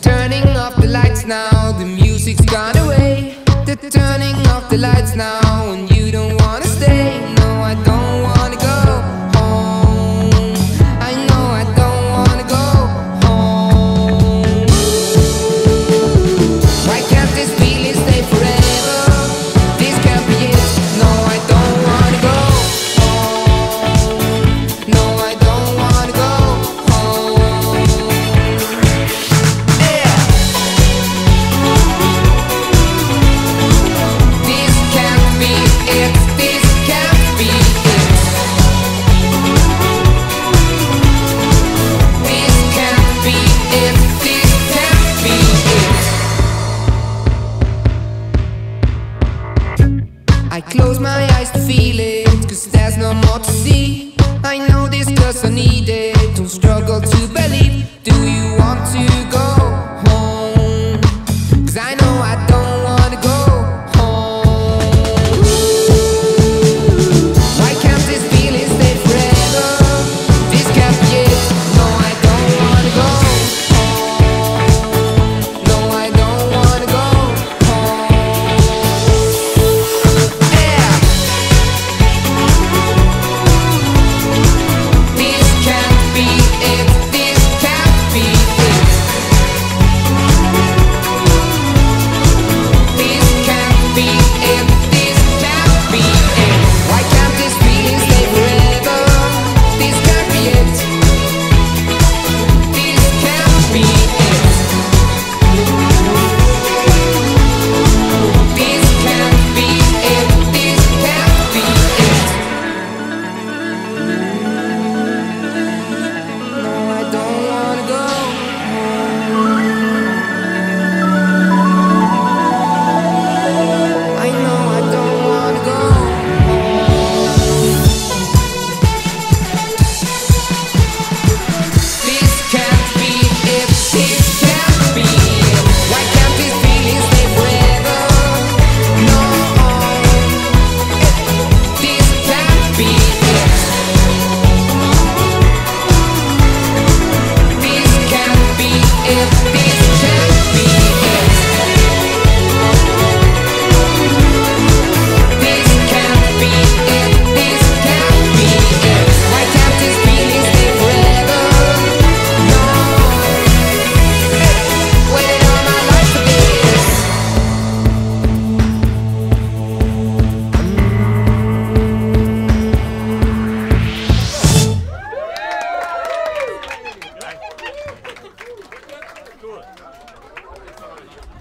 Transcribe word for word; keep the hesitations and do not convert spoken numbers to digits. Turning off the lights now, the music's gone away. They're turning off the lights now, and you don't wanna stay. No, I don't wanna go home. I know I don't wanna go home. Why can't this feeling stay forever? This can't be it. No, I don't wanna go home. No, I don't wanna go home. I close my eyes to feel it, cause there's no more to see. I know this cause I need it, don't struggle to believe. Do you want to go home? Cause I know I don't wanna go home. Why can't this feeling stay forever? This can't be it. No, I don't wanna go home. No, I don't wanna go home. This can't be it, this can't be it. This can't be it, this can't be it. Why can't this feeling stay forever? This can't be it. This can't be it. This can't be it, this can't be it. No, I don't wanna go home. I know I don't wanna go home. This can't be it, this can't be it. Why can't this feeling stay forever? No, this can't be it. This can't be it, this can't be it. This can't be it, this can't be it. Why can't this feeling stay forever? No. Wait all my life for this. Good.